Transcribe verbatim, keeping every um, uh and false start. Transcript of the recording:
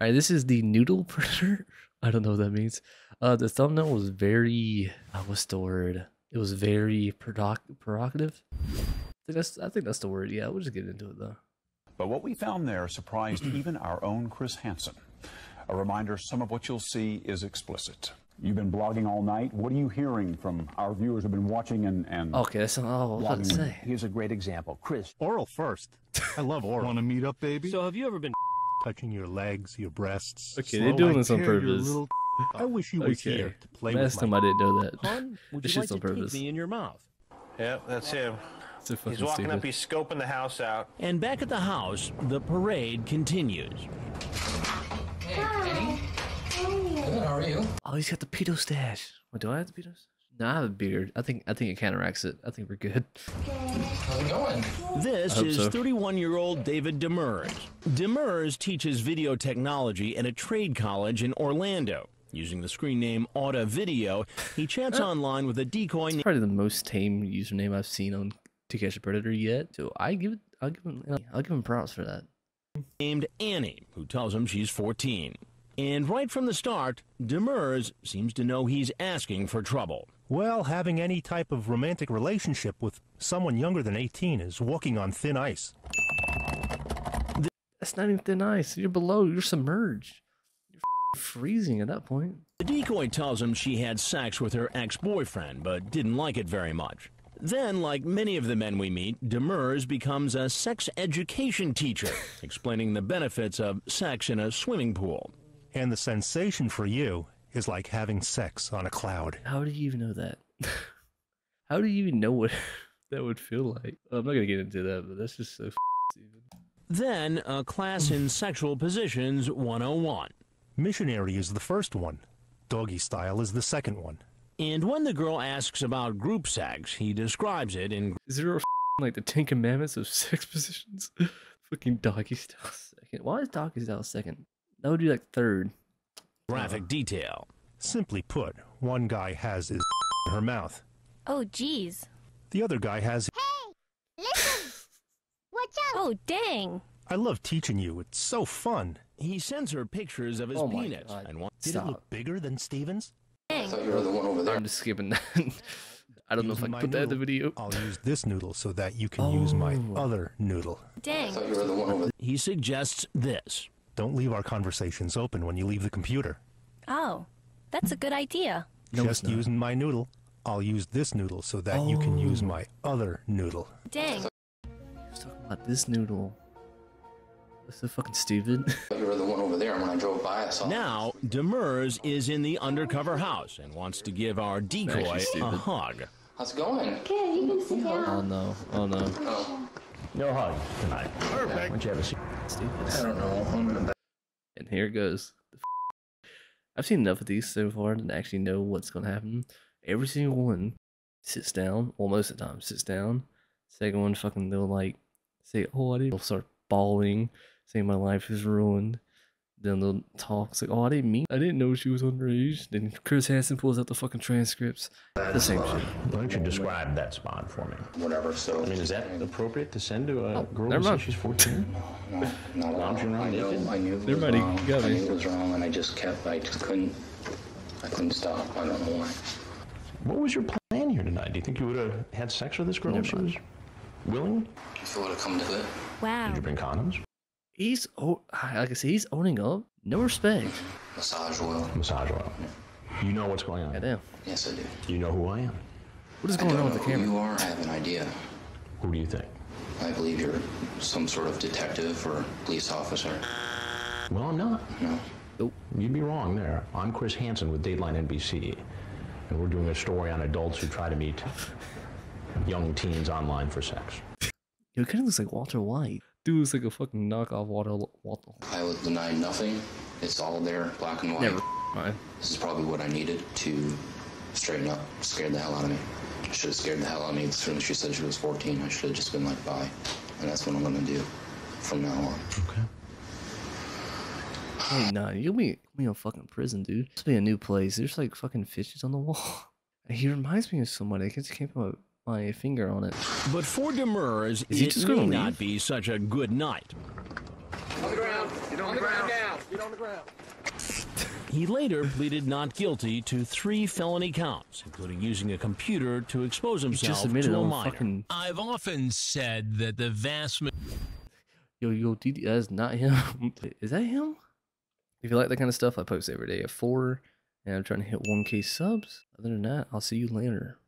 All right, this is the noodle predator. I don't know what that means. Uh, the thumbnail was very, uh, what's the word? It was very provocative. I think that's, I think that's the word. Yeah, we'll just get into it though. But what we found there surprised even our own Chris Hansen. A reminder, some of what you'll see is explicit. You've been blogging all night. What are you hearing from our viewers who've been watching and... and okay, that's all I was say. Here's a great example. Chris. Oral first. I love oral. Want to meet up, baby? So have you ever been touching your legs, your breasts? Okay, they're doing this on purpose. I wish you was okay. Here to play Last with time my... I didn't know that. Hon, would you like to take me in your mouth? Yeah, that's him. He's walking stupid. Up, he's scoping the house out. And back at the house, the parade continues. Hey, Kenny. Good, how are you? Oh, he's got the pedo stash. What, do I have the pedo stash? No, I have a beard. I think I think it counteracts it. I think we're good. How's it going? This is thirty-one-year-old so. David Demers. Demers teaches video technology at a trade college in Orlando. Using the screen name Auto Video, he chats oh. online with a decoy. It's probably the most tame username I've seen on To Catch a Predator yet. So I give it. I'll give him. I'll give him props for that. Named Annie, who tells him she's fourteen. And right from the start, Demers seems to know he's asking for trouble. Well, having any type of romantic relationship with someone younger than eighteen is walking on thin ice. That's not even thin ice. You're below. You're submerged. You're f freezing at that point. The decoy tells him she had sex with her ex-boyfriend, but didn't like it very much. Then, like many of the men we meet, Demers becomes a sex education teacher, explaining the benefits of sex in a swimming pool. And the sensation for you is like having sex on a cloud. How do you even know that? How do you even know what that would feel like? I'm not going to get into that, but that's just so stupid. Then, a class in Sexual Positions one oh one. Missionary is the first one. Doggy style is the second one. And when the girl asks about group sex, he describes it in... Is there a like the Ten Commandments of sex positions? Fucking doggy style second. Why is doggy style second? That would be like third. Graphic detail. Simply put, one guy has his in her mouth. Oh, geez. The other guy has... Hey! Listen! Watch out! Oh, dang! I love teaching you. It's so fun. He sends her pictures of his oh penis. God. And Did Stop. It look bigger than Steven's? I thought you were the one over there. I'm just skipping that. I don't use know if I put noodle. That in the video. I'll use this noodle so that you can oh. use my other noodle. Dang. I thought you were the one over there. He suggests this. Don't leave our conversations open when you leave the computer. Oh, that's a good idea. No, just using my noodle. I'll use this noodle so that oh. you can use my other noodle. Dang. I was talking about this noodle. That's so fucking stupid. You were the one over there when I drove by. I saw now, Demers is in the undercover house and wants to give our decoy a hug. How's it going? Okay, you can sit down. Oh no, oh no. No, no hugs tonight. Perfect. Yeah, don't you have a seat? I don't know. I'm gonna... And here it goes. I've seen enough of these so far to actually know what's going to happen. Every single one sits down. Well, most of the time sits down. Second one, fucking, they'll like say, "Oh, I didn't." They'll start bawling. Saying my life is ruined. Then they'll talk. It's like, oh, I didn't mean I didn't know she was underage. Then Chris Hansen pulls out the fucking transcripts. That's the same spot. Shit. Why don't you describe that spot for me? Whatever, so... I mean, is that appropriate to send to a oh, girl who says she's fourteen? No, no, not at all. I knew, I knew it was Everybody wrong. Got I knew it was wrong, and I just kept, I just couldn't, I couldn't stop. I don't know why. What was your plan here tonight? Do you think you would have had sex with this girl if she was willing? If it would have come to it. Wow. Did you bring condoms? He's, oh, like I said, he's owning up. No respect. Massage oil. Massage oil. Yeah. You know what's going on. I do. Yes, I do. You know who I am. What is going on with the camera? You are. I have an idea. Who do you think? I believe you're some sort of detective or police officer. Well, I'm not. No. Nope. You'd be wrong there. I'm Chris Hansen with Dateline N B C, and we're doing a story on adults who try to meet young teens online for sex. It kind of looks like Walter White. Dude was like a fucking knockoff Walter. Walter. I will deny nothing. It's all there, black and white. Never mind. This is probably what I needed to straighten up. Scared the hell out of me. I should have scared the hell out of me as soon as she said she was fourteen. I should have just been like, bye. And that's what I'm gonna do from now on. Okay. Hey, nah, you'll be in a fucking prison, dude. This will be a new place. There's like fucking fishes on the wall. He reminds me of somebody. I guess he came from a my finger on it. But for Demers, it may not be such a good night. On the ground. Get on the ground now. the ground. He later pleaded not guilty to three felony counts, including using a computer to expose himself to a minor. Fucking... I've often said that the vast... Yo, yo, D D, that's not him. Is that him? If you like that kind of stuff, I post every day at four, and I'm trying to hit one K subs. Other than that, I'll see you later.